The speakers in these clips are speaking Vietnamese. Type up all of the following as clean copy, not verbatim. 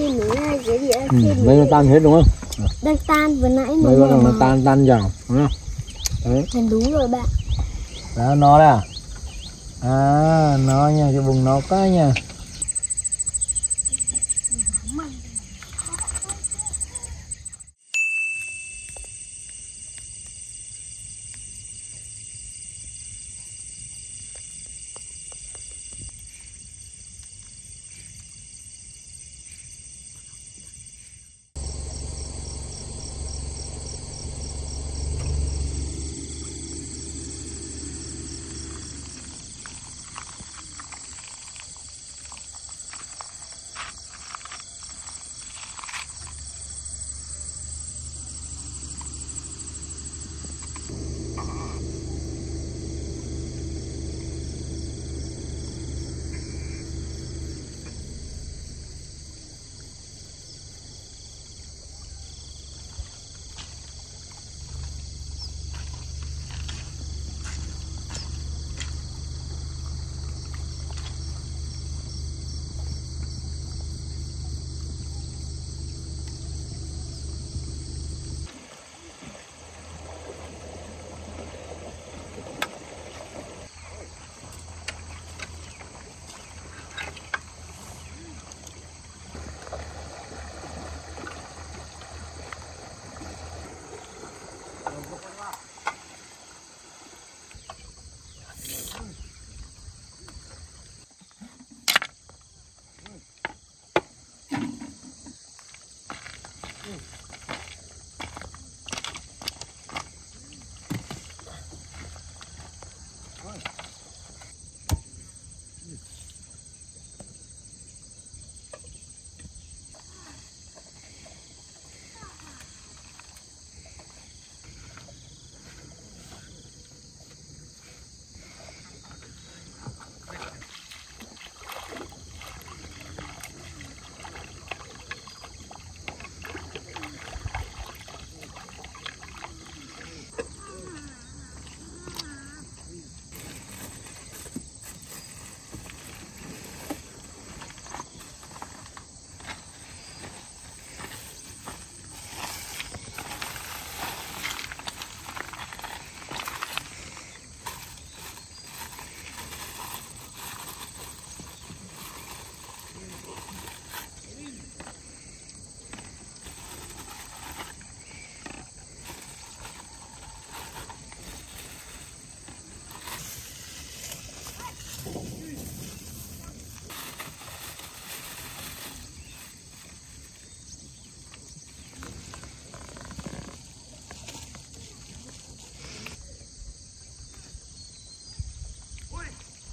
kim nữa, cái gì đó kim. Đây nó tan hết đúng không? Đang tan vừa nãy mà. Đây nó tan dần, đúng không? Đấy. Đúng rồi bạn. Đó nó đây à? À, nó nha, cho vùng nó cái nha.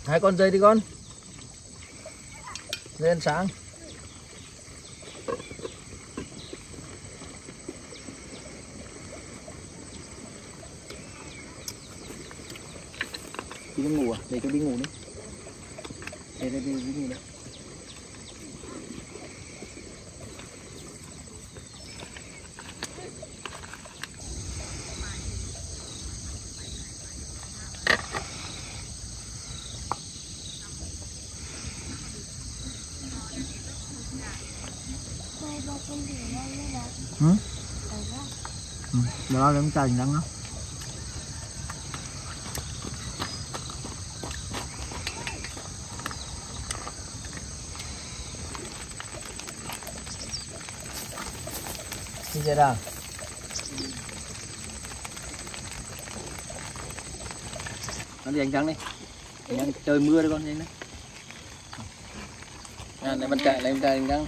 Hai con dây đi con, lên sáng. Đi con ngủ à? Để cho đi ngủ đi. Để đi ngủ đấy. Đó là trành lắm đó. Đi ra đâu? Nó đi ánh trắng đi. Đang trời mưa đấy con nhanh đấy. À, này bên chạy lên trời ánh trắng.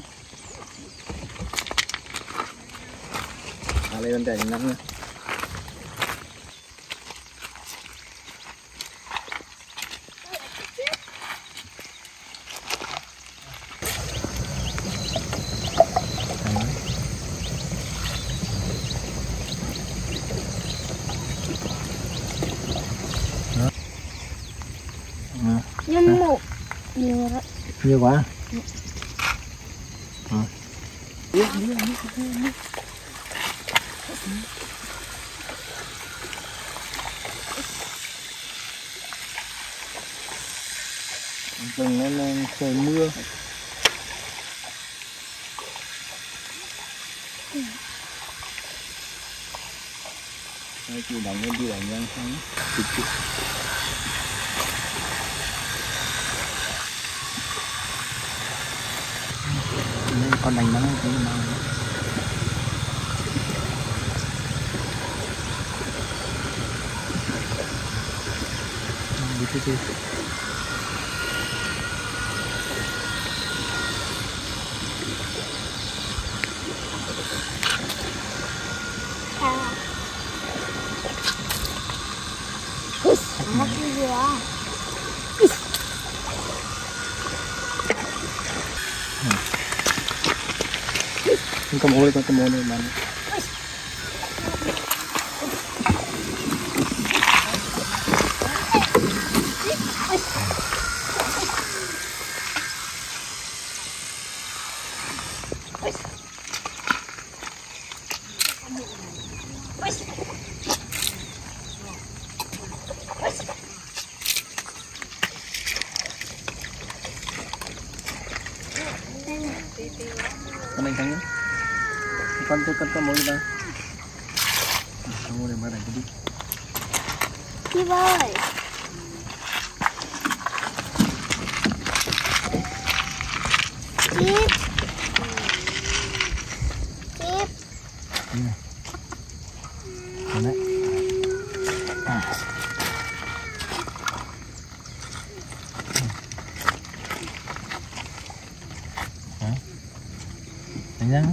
À lên bên chạy ánh trắng nữa. Nhiều quá. À. Rừng nó trời mưa. chiều đồng lên chiều đồng lên thắng con đánh nó cũng đi con mồi mà con này thắng nhá. Con tôi con mồi ra. Con mồi mà đánh đi. Đi ơi. Chip. Chip. Con đấy. À. Hả? Đánh ra.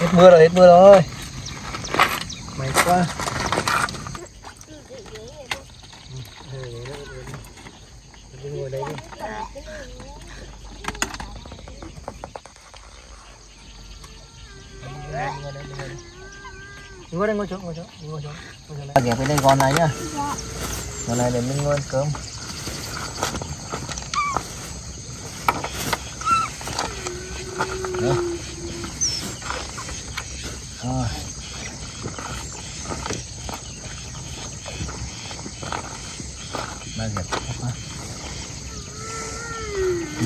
Hết mưa rồi, mày quá. Ngồi đây đi. Ngồi đây, ngồi chỗ. Ghép với đây con này nhá. Con này để mình ngồi ăn cơm.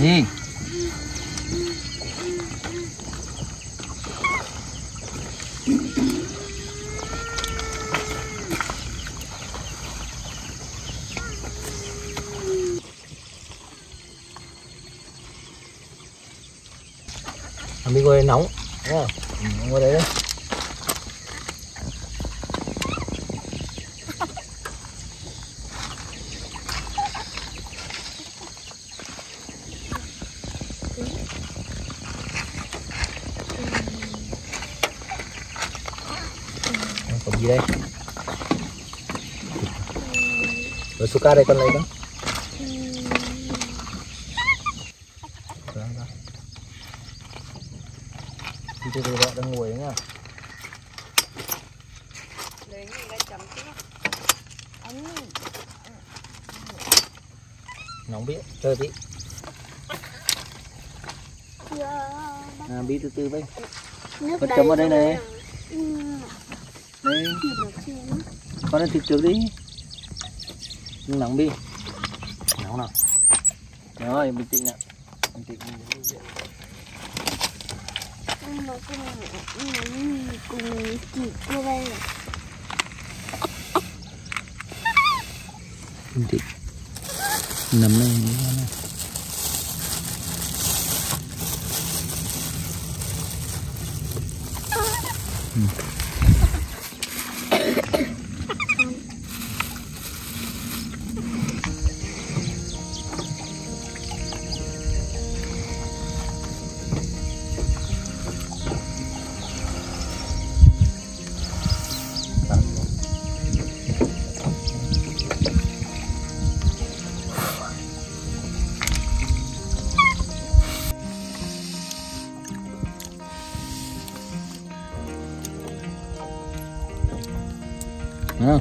Nhìn mình ngồi nóng đúng không? Ừ, ngồi đấy đấy. Đây. Rồi suka đây con lấy đó. Đi từ đó đang ngồi đấy nha. Lấy cái này chấm tí. Nóng biết, chơi tí. À, bí từ vậy. Con chấm vào đây này. Đây. Con ăn thịt trước đi. Nhưng nóng đi. Nóng nào. Rồi, bình tĩnh ạ. Bình tĩnh. Cùng chị cô đây. Bình tĩnh. Nằm đây nữa. Nào,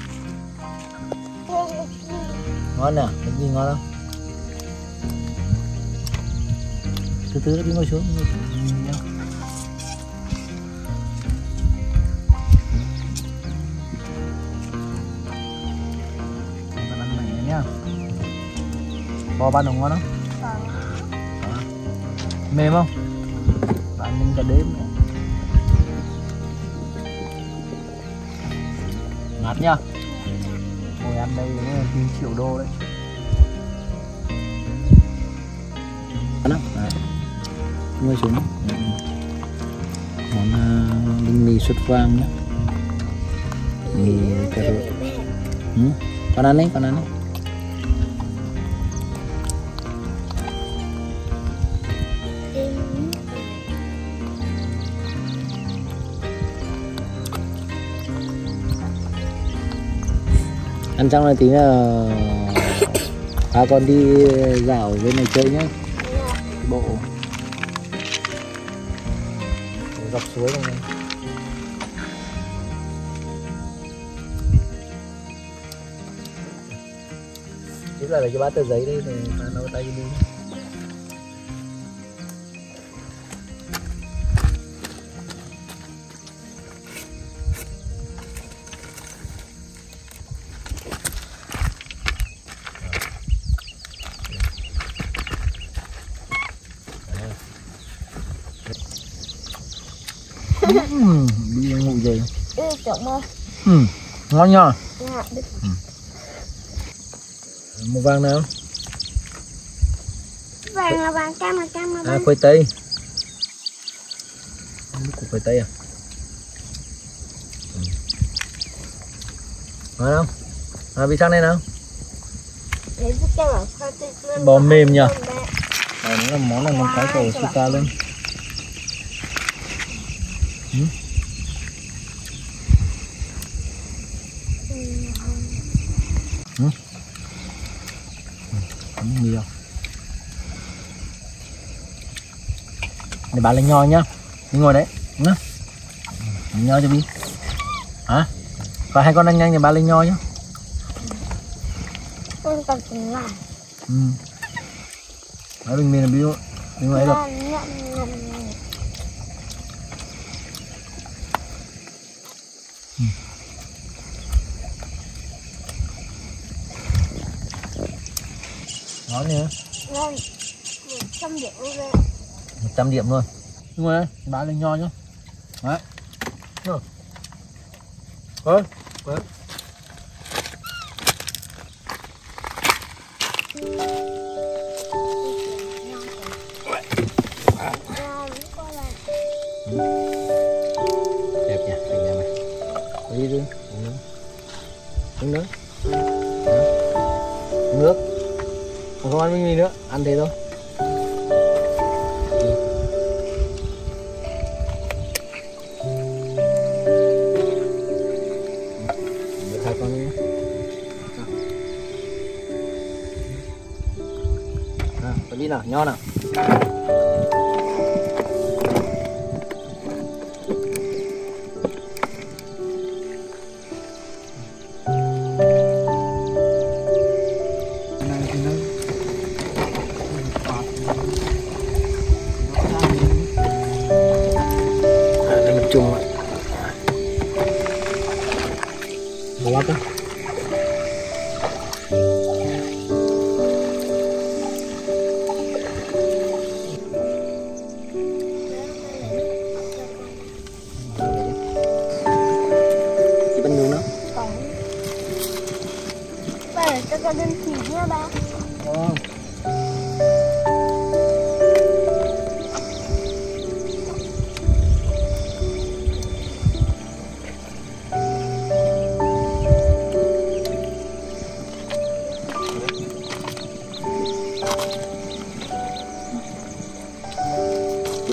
Ngon nè, cái gì ngon không? Từ từ nó đi ngồi xuống. Bò ban ngon lắm. Mềm không? Bạn mình cả đếm. Ngọt nhá. Ngồi ăn đây nó là tiền triệu đô đấy. Ngon lắm. Nuôi xuống. Món mì xuất vang đó. Mì cà rốt. Con ăn đấy, con ăn đấy. Ăn xong là tí là ba con đi dạo bên này chơi nhé. Bộ dọc suối này. Chứ là cái bát tờ giấy đây thì ta nấu tay đi. Đi ngủ rồi. Ngon nhờ. Màu vàng nào? Vàng là vàng cam mà cam mà. À khoai tây. Củ khoai tây à? Ngon không? À vị sang đây nào? Bò mềm nhờ. Đây nó là món là món cái của Suka lên. Nhiều. Để bạn là nho nhá. Đi ngồi đấy. Nhá. Nho cho biết. Hả? Và hai con ăn nhanh thì bạn lên nho nhá. Con cần chính là. Ở bên mình là biết. Đi ngồi đấy. Ngon nhỉ? Ngon. 100 điểm luôn đấy. 100 điểm luôn. Đúng rồi đấy, bán lên nho nhá. Đấy. Rồi. Ơ, ơ. Đẹp nhỉ, đẹp nhỉ mày. Đi đi. Uống nước. Uống nước. Không ăn bánh mì nữa, ăn thế thôi. Hai con đi. À, con đi nào, nho nào. Cho đơn thủy nha ba. Vâng.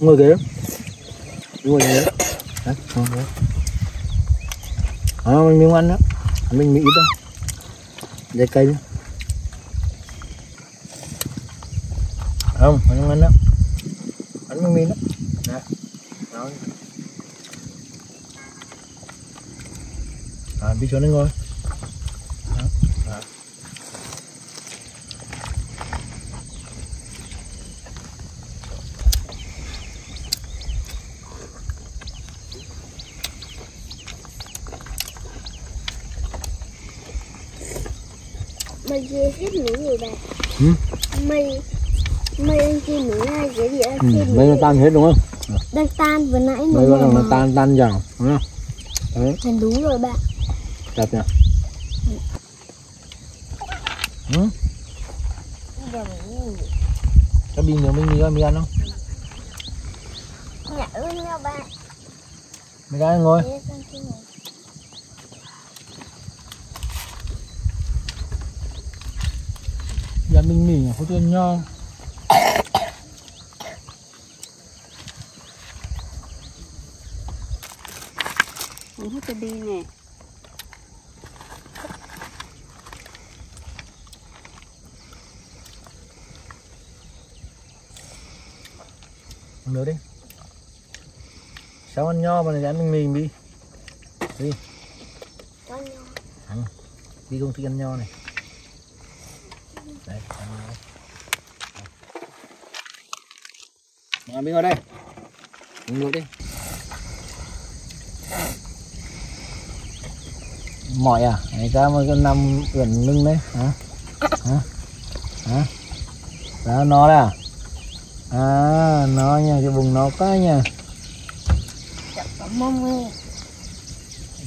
Ngồi kìa. Ngồi kìa. Đấy, ngồi kìa. À, mình miếng ăn đó. Mình ít đó. Dây cây đó. Không, mình ăn đó. Ăn miếng đó. Đấy. Rồi. À, đi chỗ này ngồi. Mày dê hết miếng gì bạn? Mày ăn kia miếng ai dễ gì ăn kia miếng? Mày nó tan hết đúng không? Đang tan vừa nãy mày nó mà. Tan dần đúng không? Đấy. Đúng rồi bạn. Đẹp nhỉ? Cái bình nữa mình ăn không? Dạ ơn nha bạn. Mày ra ngồi. Dạ mình mỉ có tiền nho. Mình hút cái đi nè. Ăn nữa đi. Sao ăn nho mà lại ăn mình đi. Đi. Ăn nho. À, đi không thích ăn nho này. Đấy, ăn miếng vào đây. Mình luộc đi. Mỏi à? Này ra mà nằm ưỡn lưng đấy hả? Hả? Đó nó đấy à? À, nó nha, cái vùng nó có nha. Chặt tấm mông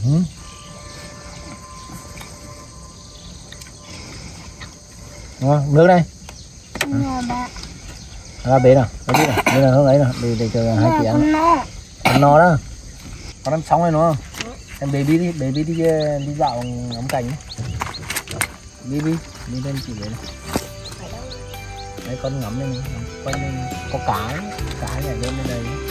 đi. Nước đây. Ra bể nào, ra bể nào, bể nào không lấy nào, để chờ hai chị ăn. Con no đó, con ăn sóng này nó. Em baby đi dạo ngắm cảnh. Đi lên chị đấy. Đấy con ngắm lên, quanh lên có cá này lên đây.